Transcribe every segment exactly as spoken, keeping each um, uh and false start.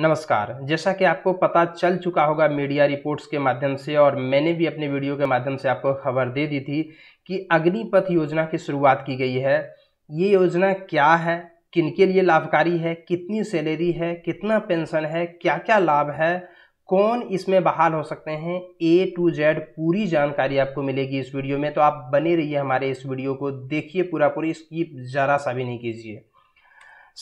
नमस्कार। जैसा कि आपको पता चल चुका होगा मीडिया रिपोर्ट्स के माध्यम से और मैंने भी अपने वीडियो के माध्यम से आपको खबर दे दी थी कि अग्निपथ योजना की शुरुआत की गई है। ये योजना क्या है, किनके लिए लाभकारी है, कितनी सैलरी है, कितना पेंशन है, क्या क्या लाभ है, कौन इसमें बहाल हो सकते हैं, ए टू जेड पूरी जानकारी आपको मिलेगी इस वीडियो में। तो आप बने रहिए हमारे इस वीडियो को, देखिए पूरा पूरी, इसकी जरा सा भी नहीं कीजिए।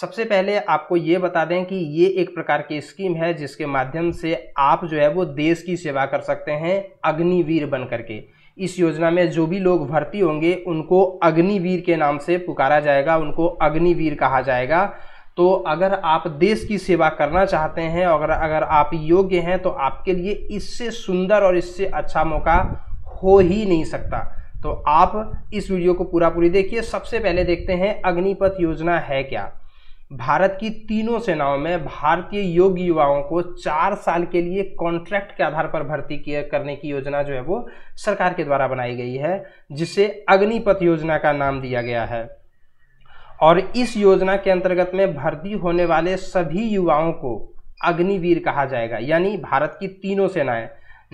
सबसे पहले आपको ये बता दें कि ये एक प्रकार की स्कीम है जिसके माध्यम से आप जो है वो देश की सेवा कर सकते हैं अग्निवीर बन करके। इस योजना में जो भी लोग भर्ती होंगे उनको अग्निवीर के नाम से पुकारा जाएगा, उनको अग्निवीर कहा जाएगा। तो अगर आप देश की सेवा करना चाहते हैं और अगर आप योग्य हैं तो आपके लिए इससे सुंदर और इससे अच्छा मौका हो ही नहीं सकता। तो आप इस वीडियो को पूरा पूरी देखिए। सबसे पहले देखते हैं अग्निपथ योजना है क्या। भारत की तीनों सेनाओं में भारतीय योग्य युवाओं को चार साल के लिए कॉन्ट्रैक्ट के आधार पर भर्ती किए करने की योजना जो है वो सरकार के द्वारा बनाई गई है, जिसे अग्निपथ योजना का नाम दिया गया है। और इस योजना के अंतर्गत में भर्ती होने वाले सभी युवाओं को अग्निवीर कहा जाएगा। यानी भारत की तीनों सेनाएं,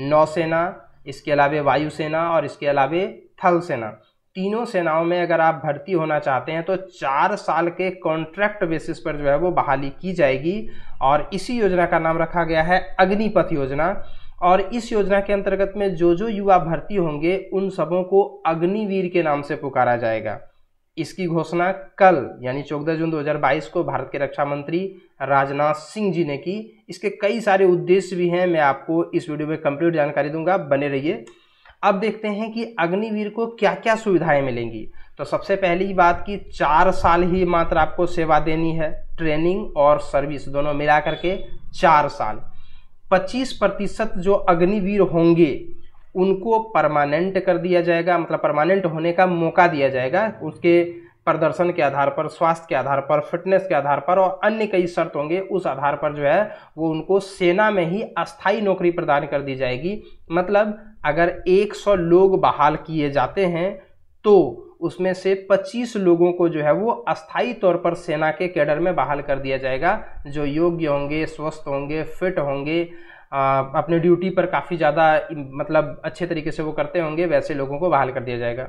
नौसेना, इसके अलावे वायुसेना और इसके अलावे थल सेना, तीनों सेनाओं में अगर आप भर्ती होना चाहते हैं तो चार साल के कॉन्ट्रैक्ट बेसिस पर जो है वो बहाली की जाएगी। और इसी योजना का नाम रखा गया है अग्निपथ योजना। और इस योजना के अंतर्गत में जो जो युवा भर्ती होंगे उन सबों को अग्निवीर के नाम से पुकारा जाएगा। इसकी घोषणा कल यानी चौदह जून दो हज़ार बाईस को भारत के रक्षा मंत्री राजनाथ सिंह जी ने की। इसके कई सारे उद्देश्य भी हैं, मैं आपको इस वीडियो में कंप्लीट जानकारी दूंगा, बने रहिए। अब देखते हैं कि अग्निवीर को क्या क्या सुविधाएं मिलेंगी। तो सबसे पहली बात कि चार साल ही मात्र आपको सेवा देनी है, ट्रेनिंग और सर्विस दोनों मिला करके चार साल। पच्चीस प्रतिशत जो अग्निवीर होंगे उनको परमानेंट कर दिया जाएगा, मतलब परमानेंट होने का मौका दिया जाएगा। उसके प्रदर्शन के आधार पर, स्वास्थ्य के आधार पर, फिटनेस के आधार पर और अन्य कई शर्त होंगे, उस आधार पर जो है वो उनको सेना में ही अस्थाई नौकरी प्रदान कर दी जाएगी। मतलब अगर सौ लोग बहाल किए जाते हैं तो उसमें से पच्चीस लोगों को जो है वो अस्थाई तौर पर सेना के कैडर में बहाल कर दिया जाएगा, जो योग्य होंगे, स्वस्थ होंगे, फिट होंगे, आ, अपने ड्यूटी पर काफ़ी ज़्यादा मतलब अच्छे तरीके से वो करते होंगे, वैसे लोगों को बहाल कर दिया जाएगा।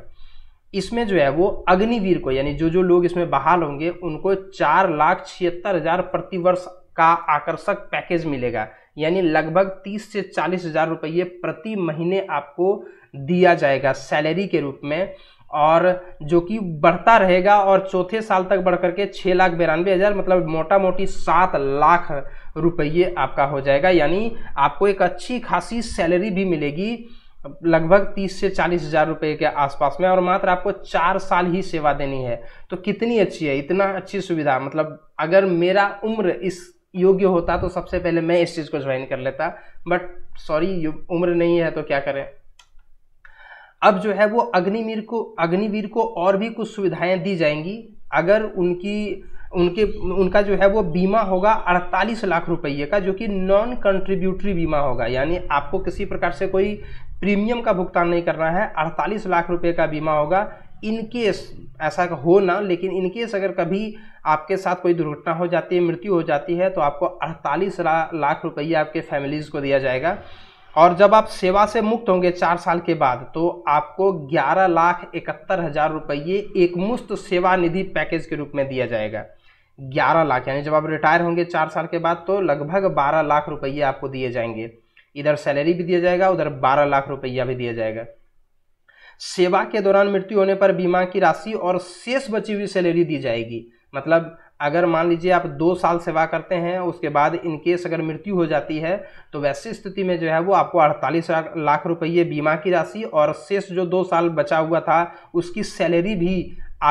इसमें जो है वो अग्निवीर को यानी जो जो लोग इसमें बहाल होंगे उनको चार लाख छिहत्तर हज़ार प्रतिवर्ष का आकर्षक पैकेज मिलेगा। यानी लगभग तीस से चालीस हज़ार रुपये प्रति महीने आपको दिया जाएगा सैलरी के रूप में, और जो कि बढ़ता रहेगा और चौथे साल तक बढ़ करके छः लाख बिरानवे हज़ार मतलब मोटा मोटी सात लाख रुपये आपका हो जाएगा। यानी आपको एक अच्छी खासी सैलरी भी मिलेगी लगभग तीस से चालीस हज़ार रुपये के आसपास में, और मात्र आपको चार साल ही सेवा देनी है। तो कितनी अच्छी है, इतना अच्छी सुविधा। मतलब अगर मेरा उम्र इस योग्य होता तो सबसे पहले मैं इस चीज़ को ज्वाइन कर लेता, बट सॉरी उम्र नहीं है तो क्या करें। अब जो है वो अग्निवीर को अग्निवीर को और भी कुछ सुविधाएं दी जाएंगी। अगर उनकी उनके उनका जो है वो बीमा होगा अड़तालीस लाख रुपये का, जो कि नॉन कंट्रीब्यूटरी बीमा होगा। यानी आपको किसी प्रकार से कोई प्रीमियम का भुगतान नहीं करना है, अड़तालीस लाख रुपये का बीमा होगा। इनकेस ऐसा हो ना, लेकिन इनकेस अगर कभी आपके साथ कोई दुर्घटना हो जाती है, मृत्यु हो जाती है, तो आपको अड़तालीस लाख रुपये आपके फैमिलीज़ को दिया जाएगा। और जब आप सेवा से मुक्त होंगे चार साल के बाद तो आपको ग्यारह लाख इकहत्तर हज़ार रुपये एकमुश्त सेवा निधि पैकेज के रूप में दिया जाएगा। ग्यारह लाख, यानी जब आप रिटायर होंगे चार साल के बाद तो लगभग बारह लाख रुपये आपको दिए जाएंगे। इधर सैलरी भी दिया जाएगा, उधर बारह लाख रुपया भी दिया जाएगा। सेवा के दौरान मृत्यु होने पर बीमा की राशि और शेष बची हुई सैलरी दी जाएगी। मतलब अगर मान लीजिए आप दो साल सेवा करते हैं, उसके बाद इनकेस अगर मृत्यु हो जाती है तो वैसी स्थिति में जो है वो आपको अड़तालीस लाख रुपये बीमा की राशि और शेष जो दो साल बचा हुआ था उसकी सैलरी भी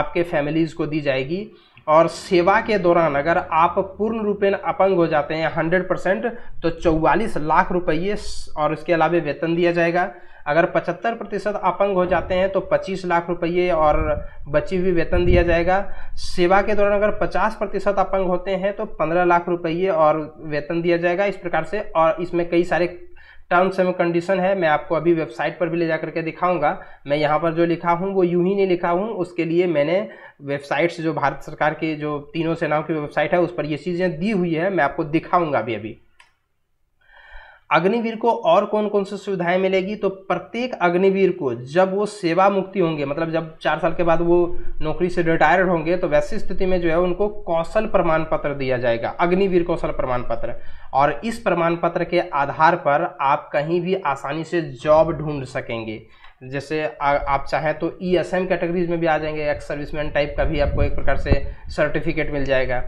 आपके फैमिलीज़ को दी जाएगी। और सेवा के दौरान अगर आप पूर्ण रूपेण अपंग हो जाते हैं सौ परसेंट तो चौवालीस लाख रुपये और इसके अलावा वेतन दिया जाएगा। अगर पचहत्तर प्रतिशत अपंग हो जाते हैं तो पच्चीस लाख रुपये और बची हुई वेतन दिया जाएगा। सेवा के दौरान अगर पचास प्रतिशत अपंग होते हैं तो पंद्रह लाख रुपये और वेतन दिया जाएगा। इस प्रकार से, और इसमें कई सारे टर्म्स एंड कंडीशन है, मैं आपको अभी वेबसाइट पर भी ले जा करके दिखाऊंगा। मैं यहाँ पर जो लिखा हूँ वो यूं ही नहीं लिखा हूँ, उसके लिए मैंने वेबसाइट से जो भारत सरकार के जो तीनों सेनाओं की वेबसाइट है उस पर ये चीज़ें दी हुई है, मैं आपको दिखाऊंगा भी अभी। अग्निवीर को और कौन कौन सी सुविधाएं मिलेगी, तो प्रत्येक अग्निवीर को जब वो सेवा मुक्ति होंगे, मतलब जब चार साल के बाद वो नौकरी से रिटायर्ड होंगे, तो वैसी स्थिति में जो है उनको कौशल प्रमाण पत्र दिया जाएगा, अग्निवीर कौशल प्रमाण पत्र। और इस प्रमाण पत्र के आधार पर आप कहीं भी आसानी से जॉब ढूंढ सकेंगे। जैसे आ, आप चाहें तो ई एस एम कैटेगरीज में भी आ जाएंगे, एक्स सर्विसमैन टाइप का भी आपको एक प्रकार से सर्टिफिकेट मिल जाएगा।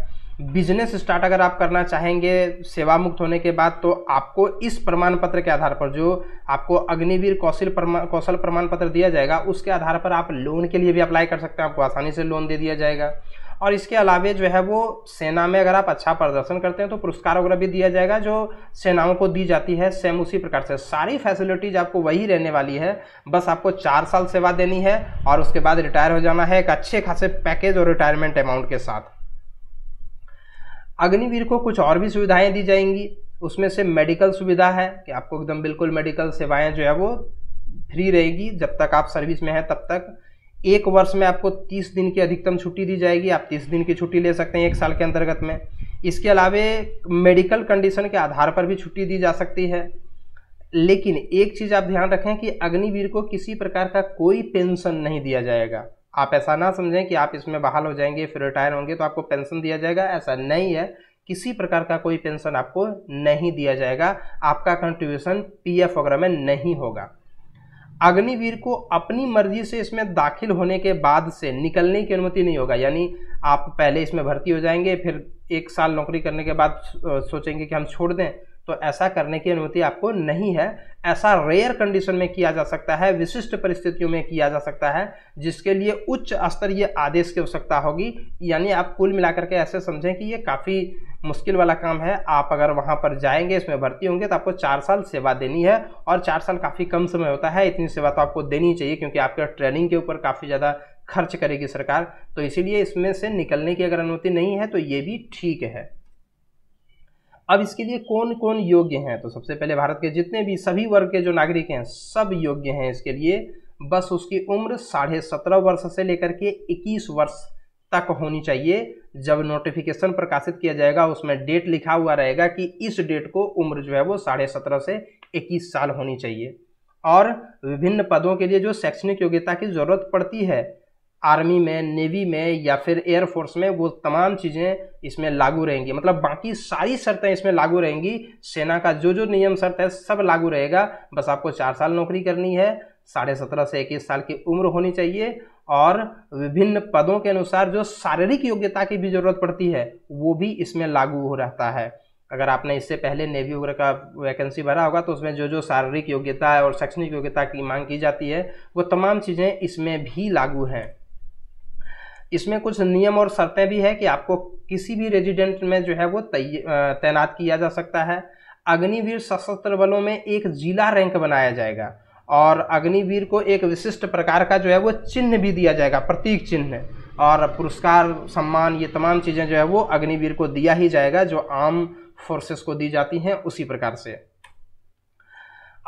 बिजनेस स्टार्ट अगर आप करना चाहेंगे सेवा मुक्त होने के बाद, तो आपको इस प्रमाण पत्र के आधार पर, जो आपको अग्निवीर कौशल प्रमाण कौशल प्रमाण पत्र दिया जाएगा, उसके आधार पर आप लोन के लिए भी अप्लाई कर सकते हैं, आपको आसानी से लोन दे दिया जाएगा। और इसके अलावा जो है वो सेना में अगर आप अच्छा प्रदर्शन करते हैं तो पुरस्कार वगैरह भी दिया जाएगा, जो सेनाओं को दी जाती है सेम उसी प्रकार से। सारी फैसिलिटीज आपको वही रहने वाली है, बस आपको चार साल सेवा देनी है और उसके बाद रिटायर हो जाना है एक अच्छे खासे पैकेज और रिटायरमेंट अमाउंट के साथ। अग्निवीर को कुछ और भी सुविधाएं दी जाएंगी, उसमें से मेडिकल सुविधा है कि आपको एकदम बिल्कुल मेडिकल सेवाएं जो है वो फ्री रहेगी जब तक आप सर्विस में हैं तब तक। एक वर्ष में आपको तीस दिन की अधिकतम छुट्टी दी जाएगी, आप तीस दिन की छुट्टी ले सकते हैं एक साल के अंतर्गत में। इसके अलावा मेडिकल कंडीशन के आधार पर भी छुट्टी दी जा सकती है। लेकिन एक चीज़ आप ध्यान रखें कि अग्निवीर को किसी प्रकार का कोई पेंशन नहीं दिया जाएगा। आप ऐसा ना समझें कि आप इसमें बहाल हो जाएंगे फिर रिटायर होंगे तो आपको पेंशन दिया जाएगा, ऐसा नहीं है। किसी प्रकार का कोई पेंशन आपको नहीं दिया जाएगा, आपका कंट्रीब्यूशन पी एफ वगैरह में नहीं होगा। अग्निवीर को अपनी मर्जी से इसमें दाखिल होने के बाद से निकलने की अनुमति नहीं होगा, यानी आप पहले इसमें भर्ती हो जाएंगे फिर एक साल नौकरी करने के बाद सोचेंगे कि हम छोड़ दें, तो ऐसा करने की अनुमति आपको नहीं है। ऐसा रेयर कंडीशन में किया जा सकता है, विशिष्ट परिस्थितियों में किया जा सकता है, जिसके लिए उच्च स्तरीय आदेश की आवश्यकता होगी। यानी आप कुल मिलाकर के ऐसे समझें कि ये काफ़ी मुश्किल वाला काम है। आप अगर वहाँ पर जाएंगे, इसमें भर्ती होंगे, तो आपको चार साल सेवा देनी है, और चार साल काफ़ी कम समय होता है, इतनी सेवा तो आपको देनी चाहिए क्योंकि आपके ट्रेनिंग के ऊपर काफ़ी ज़्यादा खर्च करेगी सरकार, तो इसीलिए इसमें से निकलने की अगर अनुमति नहीं है तो ये भी ठीक है। अब इसके लिए कौन कौन योग्य हैं, तो सबसे पहले भारत के जितने भी सभी वर्ग के जो नागरिक हैं सब योग्य हैं इसके लिए, बस उसकी उम्र साढ़े सत्रह वर्ष से लेकर के इक्कीस वर्ष तक होनी चाहिए। जब नोटिफिकेशन प्रकाशित किया जाएगा उसमें डेट लिखा हुआ रहेगा कि इस डेट को उम्र जो है वो साढ़े सत्रह से इक्कीस साल होनी चाहिए। और विभिन्न पदों के लिए जो शैक्षणिक योग्यता की जरूरत पड़ती है आर्मी में, नेवी में या फिर एयरफोर्स में, वो तमाम चीज़ें इसमें लागू रहेंगी, मतलब बाकी सारी शर्तें इसमें लागू रहेंगी। सेना का जो जो नियम शर्त है सब लागू रहेगा, बस आपको चार साल नौकरी करनी है, साढ़े सत्रह से इक्कीस साल की उम्र होनी चाहिए, और विभिन्न पदों के अनुसार जो शारीरिक योग्यता की भी जरूरत पड़ती है वो भी इसमें लागू हो रहता है। अगर आपने इससे पहले नेवी वगैरह का वैकेंसी भरा होगा तो उसमें जो जो शारीरिक योग्यता और शैक्षणिक योग्यता की मांग की जाती है वो तमाम चीज़ें इसमें भी लागू हैं। इसमें कुछ नियम और शर्तें भी है कि आपको किसी भी रेजिडेंट में जो है वो तैनात किया जा सकता है। अग्निवीर सशस्त्र बलों में एक जिला रैंक बनाया जाएगा, और अग्निवीर को एक विशिष्ट प्रकार का जो है वो चिन्ह भी दिया जाएगा, प्रतीक चिन्ह, और पुरस्कार, सम्मान, ये तमाम चीज़ें जो है वो अग्निवीर को दिया ही जाएगा जो आर्म फोर्सेस को दी जाती हैं उसी प्रकार से।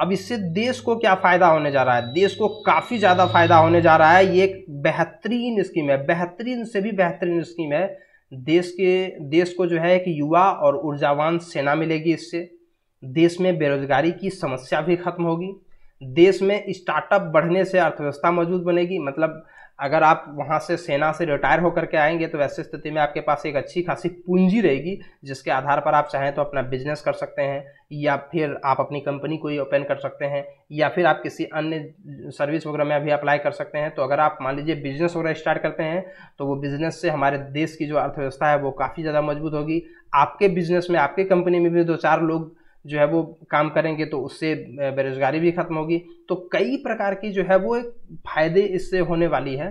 अब इससे देश को क्या फ़ायदा होने जा रहा है, देश को काफ़ी ज़्यादा फायदा होने जा रहा है। ये एक बेहतरीन स्कीम है, बेहतरीन से भी बेहतरीन स्कीम है। देश के देश को जो है एक युवा और ऊर्जावान सेना मिलेगी इससे। देश में बेरोजगारी की समस्या भी खत्म होगी। देश में स्टार्टअप बढ़ने से अर्थव्यवस्था मजबूत बनेगी, मतलब अगर आप वहाँ से सेना से रिटायर होकर के आएंगे तो वैसे स्थिति में आपके पास एक अच्छी खासी पूंजी रहेगी, जिसके आधार पर आप चाहें तो अपना बिजनेस कर सकते हैं, या फिर आप अपनी कंपनी कोई ओपन कर सकते हैं, या फिर आप किसी अन्य सर्विस वगैरह में भी अप्लाई कर सकते हैं। तो अगर आप मान लीजिए बिजनेस वगैरह स्टार्ट करते हैं तो वो बिजनेस से हमारे देश की जो अर्थव्यवस्था है वो काफ़ी ज़्यादा मजबूत होगी। आपके बिजनेस में, आपके कंपनी में भी दो चार लोग जो है वो काम करेंगे तो उससे बेरोजगारी भी खत्म होगी। तो कई प्रकार की जो है वो एक फायदे इससे होने वाली है।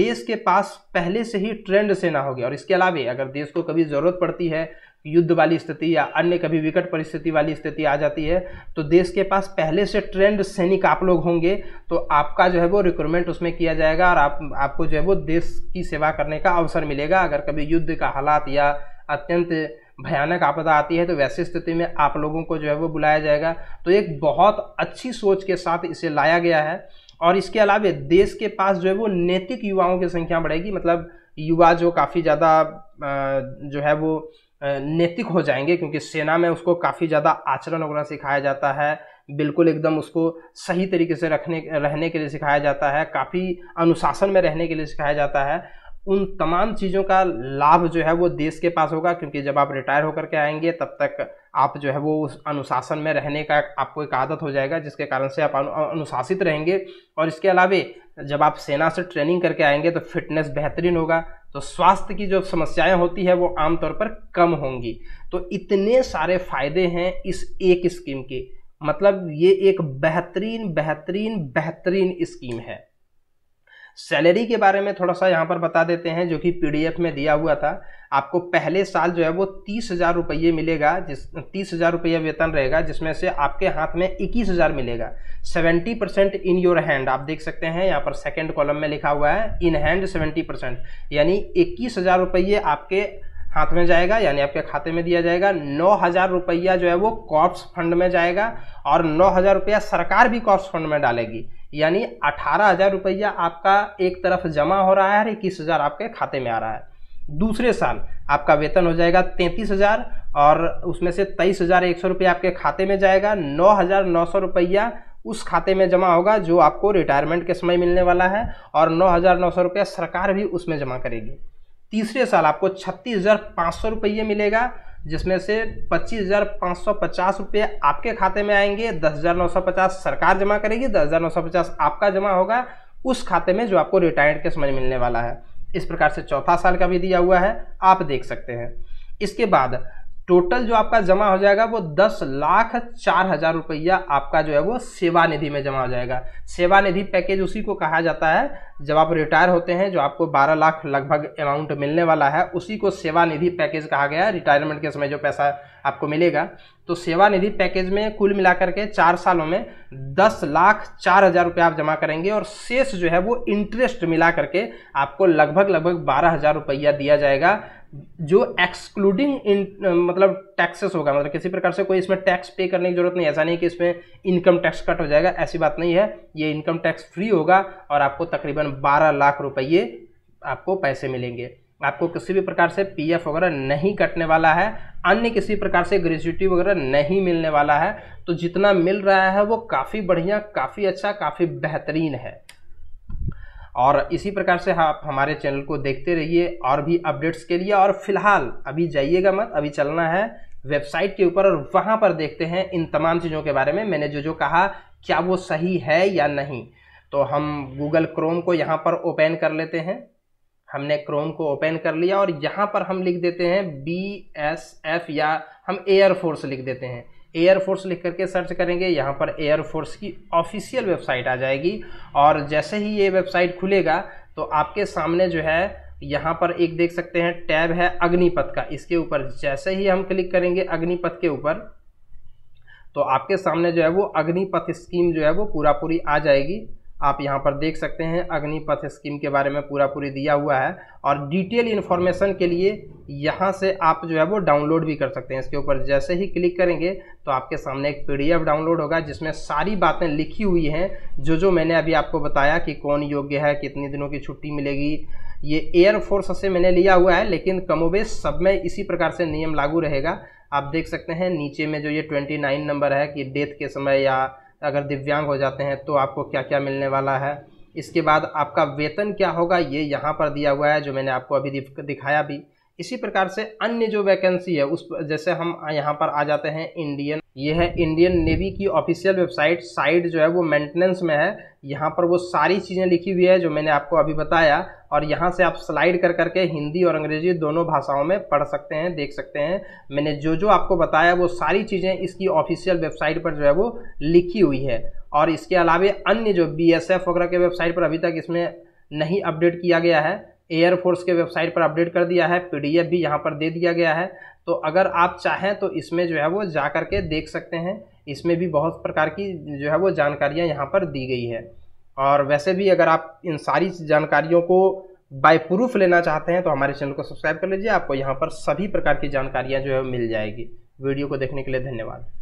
देश के पास पहले से ही ट्रेंड सेना होगी, और इसके अलावा अगर देश को कभी ज़रूरत पड़ती है, युद्ध वाली स्थिति या अन्य कभी विकट परिस्थिति वाली स्थिति आ जाती है, तो देश के पास पहले से ट्रेंड सैनिक आप लोग होंगे, तो आपका जो है वो रिक्रूटमेंट उसमें किया जाएगा, और आप आपको जो है वो देश की सेवा करने का अवसर मिलेगा। अगर कभी युद्ध का हालात या अत्यंत भयानक आपदा आती है तो वैसी स्थिति में आप लोगों को जो है वो बुलाया जाएगा। तो एक बहुत अच्छी सोच के साथ इसे लाया गया है। और इसके अलावा देश के पास जो है वो नैतिक युवाओं की संख्या बढ़ेगी, मतलब युवा जो काफ़ी ज़्यादा जो है वो नैतिक हो जाएंगे, क्योंकि सेना में उसको काफ़ी ज़्यादा आचरण वगैरह सिखाया जाता है, बिल्कुल एकदम उसको सही तरीके से रखने रहने के लिए सिखाया जाता है, काफ़ी अनुशासन में रहने के लिए सिखाया जाता है। उन तमाम चीज़ों का लाभ जो है वो देश के पास होगा, क्योंकि जब आप रिटायर होकर के आएंगे तब तक आप जो है वो उस अनुशासन में रहने का आपको एक आदत हो जाएगा, जिसके कारण से आप अनुशासित रहेंगे। और इसके अलावा जब आप सेना से ट्रेनिंग करके आएंगे तो फिटनेस बेहतरीन होगा, तो स्वास्थ्य की जो समस्याएं होती है वो आमतौर पर कम होंगी। तो इतने सारे फायदे हैं इस एक स्कीम के, मतलब ये एक बेहतरीन बेहतरीन बेहतरीन स्कीम है। सैलरी के बारे में थोड़ा सा यहाँ पर बता देते हैं, जो कि पीडीएफ में दिया हुआ था। आपको पहले साल जो है वो तीस हज़ार रुपये मिलेगा, जिस तीस हज़ार रुपये वेतन रहेगा, जिसमें से आपके हाथ में इक्कीस हज़ार मिलेगा। Seventy percent in your hand, आप देख सकते हैं यहाँ पर सेकंड कॉलम में लिखा हुआ है इन हैंड सेवेंटी परसेंट, यानी इक्कीस हज़ार रुपये आपके हाथ में जाएगा, यानी आपके खाते में दिया जाएगा। नौ हज़ार रुपया जो है वो कॉर्प्स फंड में जाएगा और नौ हज़ार रुपया सरकार भी कॉर्प्स फंड में डालेगी, यानी अठारह हज़ार रुपया आपका एक तरफ जमा हो रहा है और इक्कीस हज़ार आपके खाते में आ रहा है। दूसरे साल आपका वेतन हो जाएगा तैंतीस हज़ार और उसमें से तेईस हज़ार एक सौ रुपया आपके खाते में जाएगा, नौ हज़ार नौ सौ रुपया उस खाते में जमा होगा जो आपको रिटायरमेंट के समय मिलने वाला है, और नौ हज़ार नौ सौ रुपया सरकार भी उसमें जमा करेगी। तीसरे साल आपको छत्तीस हज़ार पाँच सौ रुपये मिलेगा, जिसमें से पच्चीस हज़ार पाँच सौ पचास रुपये आपके खाते में आएंगे, दस हज़ार नौ सौ पचास सरकार जमा करेगी, दस हज़ार नौ सौ पचास आपका जमा होगा उस खाते में जो आपको रिटायर्ड के समय मिलने वाला है। इस प्रकार से चौथा साल का भी दिया हुआ है, आप देख सकते हैं। इसके बाद टोटल जो आपका जमा हो जाएगा वो दस लाख चार हज़ार रुपया आपका जो है वो सेवा निधि में जमा हो जाएगा। सेवा निधि पैकेज उसी को कहा जाता है, जब आप रिटायर होते हैं जो आपको बारह लाख लगभग अमाउंट मिलने वाला है उसी को सेवा निधि पैकेज कहा गया है। रिटायरमेंट के समय जो पैसा आपको मिलेगा, तो सेवा निधि पैकेज में कुल मिलाकर के चार सालों में दस लाख चार हज़ार रुपया आप जमा करेंगे, और शेष जो है वो इंटरेस्ट मिला करके आपको लगभग लगभग बारह हज़ार रुपया दिया जाएगा, जो एक्सक्लूडिंग इन मतलब टैक्सेस होगा, मतलब किसी प्रकार से कोई इसमें टैक्स पे करने की जरूरत नहीं। ऐसा नहीं कि इसमें इनकम टैक्स कट हो जाएगा, ऐसी बात नहीं है, ये इनकम टैक्स फ्री होगा। और आपको तकरीबन बारह लाख रुपये आपको पैसे मिलेंगे। आपको किसी भी प्रकार से पीएफ वगैरह नहीं कटने वाला है, अन्य किसी प्रकार से ग्रेच्युटी वगैरह नहीं मिलने वाला है। तो जितना मिल रहा है वो काफ़ी बढ़िया, काफ़ी अच्छा, काफ़ी बेहतरीन है। और इसी प्रकार से आप हमारे चैनल को देखते रहिए और भी अपडेट्स के लिए। और फिलहाल अभी जाइएगा मत, अभी चलना है वेबसाइट के ऊपर और वहाँ पर देखते हैं इन तमाम चीज़ों के बारे में, मैंने जो जो कहा क्या वो सही है या नहीं। तो हम गूगल क्रोम को यहाँ पर ओपन कर लेते हैं। हमने क्रोम को ओपन कर लिया और यहाँ पर हम लिख देते हैं बी एस एफ, या हम एयरफोर्स लिख देते हैं। एयरफोर्स लिख करके सर्च करेंगे, यहाँ पर एयरफोर्स की ऑफिशियल वेबसाइट आ जाएगी। और जैसे ही ये वेबसाइट खुलेगा तो आपके सामने जो है यहाँ पर एक देख सकते हैं टैब है अग्निपथ का, इसके ऊपर जैसे ही हम क्लिक करेंगे अग्निपथ के ऊपर तो आपके सामने जो है वो अग्निपथ स्कीम जो है वो पूरा पूरी आ जाएगी। आप यहाँ पर देख सकते हैं अग्निपथ स्कीम के बारे में पूरा पूरी दिया हुआ है, और डिटेल इन्फॉर्मेशन के लिए यहाँ से आप जो है वो डाउनलोड भी कर सकते हैं। इसके ऊपर जैसे ही क्लिक करेंगे तो आपके सामने एक पीडीएफ डाउनलोड होगा, जिसमें सारी बातें लिखी हुई हैं जो जो मैंने अभी आपको बताया कि कौन योग्य है, कितने दिनों की छुट्टी मिलेगी। ये एयरफोर्स से मैंने लिया हुआ है, लेकिन कमोबेश सब में इसी प्रकार से नियम लागू रहेगा। आप देख सकते हैं नीचे में जो ये ट्वेंटी नाइन नंबर है कि डेथ के समय या अगर दिव्यांग हो जाते हैं तो आपको क्या क्या मिलने वाला है। इसके बाद आपका वेतन क्या होगा ये यहाँ पर दिया हुआ है, जो मैंने आपको अभी दिखाया भी। इसी प्रकार से अन्य जो वैकेंसी है उस जैसे हम यहाँ पर आ जाते हैं इंडियन, ये है इंडियन नेवी की ऑफिशियल वेबसाइट, साइट जो है वो मेंटेनेंस में है। यहाँ पर वो सारी चीज़ें लिखी हुई है जो मैंने आपको अभी बताया, और यहाँ से आप स्लाइड कर करके हिंदी और अंग्रेजी दोनों भाषाओं में पढ़ सकते हैं, देख सकते हैं। मैंने जो जो आपको बताया वो सारी चीज़ें इसकी ऑफिशियल वेबसाइट पर जो है वो लिखी हुई है। और इसके अलावा अन्य जो बी एस एफ वगैरह के वेबसाइट पर अभी तक इसमें नहीं अपडेट किया गया है, एयरफोर्स के वेबसाइट पर अपडेट कर दिया है, पीडीएफ भी यहाँ पर दे दिया गया है। तो अगर आप चाहें तो इसमें जो है वो जा कर के देख सकते हैं, इसमें भी बहुत प्रकार की जो है वो जानकारियाँ यहाँ पर दी गई है। और वैसे भी अगर आप इन सारी जानकारियों को बाय प्रूफ लेना चाहते हैं तो हमारे चैनल को सब्सक्राइब कर लीजिए। आपको यहाँ पर सभी प्रकार की जानकारियाँ जो है मिल जाएगी। वीडियो को देखने के लिए धन्यवाद।